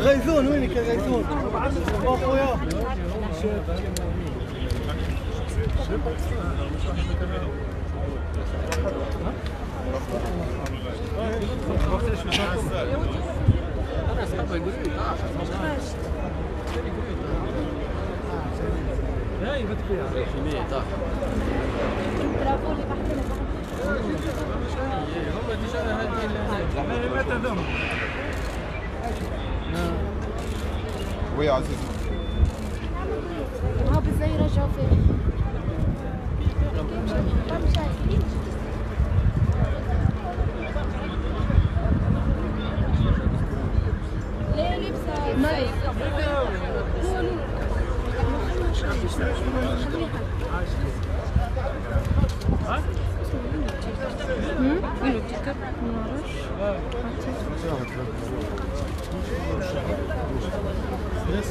غيثون وينك يا غيثون؟ اخويا وي عزيز هاب ازاي رجعوا فيه ليه لبسه ماي ها وينو تيكا ما نعرفش Yes.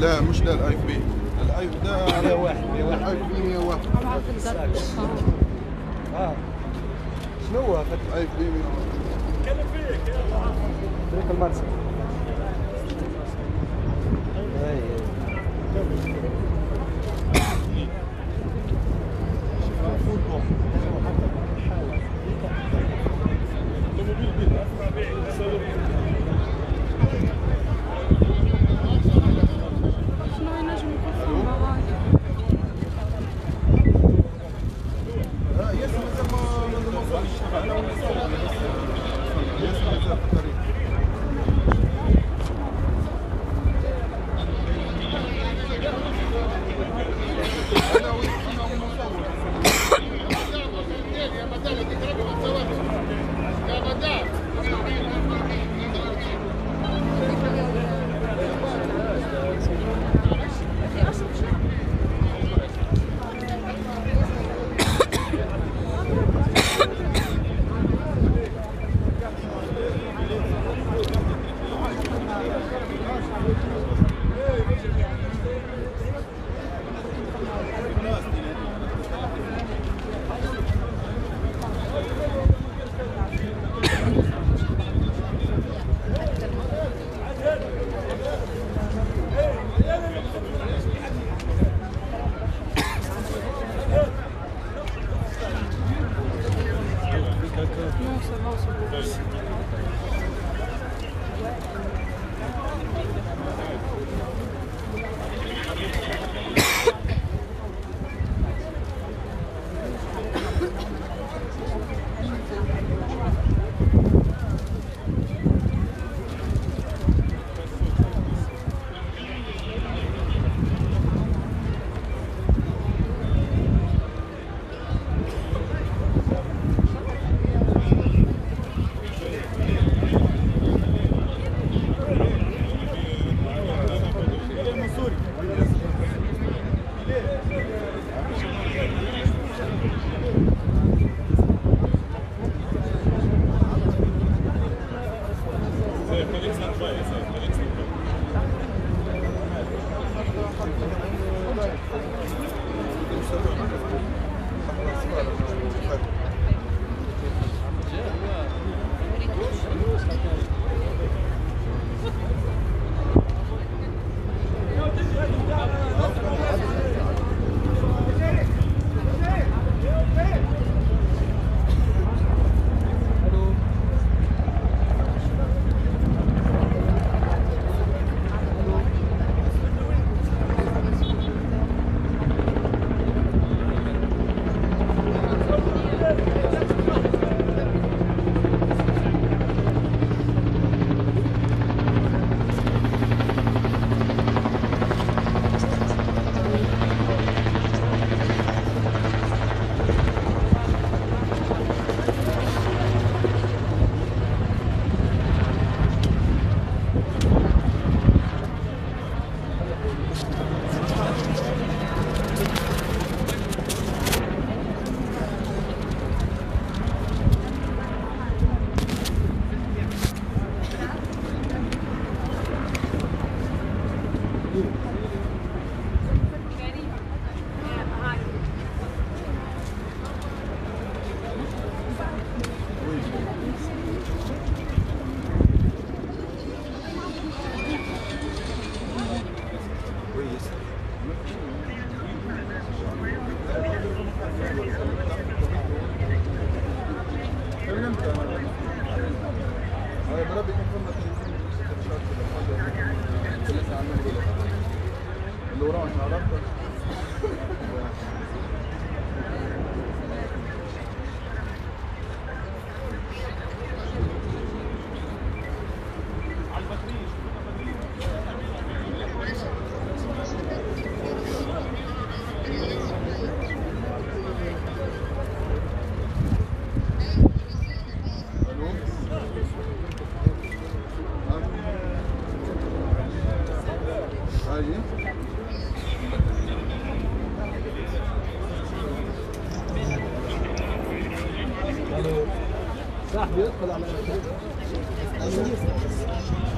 لا مش ده الاي بي، الاي ده على واحد، الاي بي 101 شنو هو هذا؟ نتكلم فيك يلا طريق المرسى.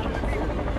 Okay.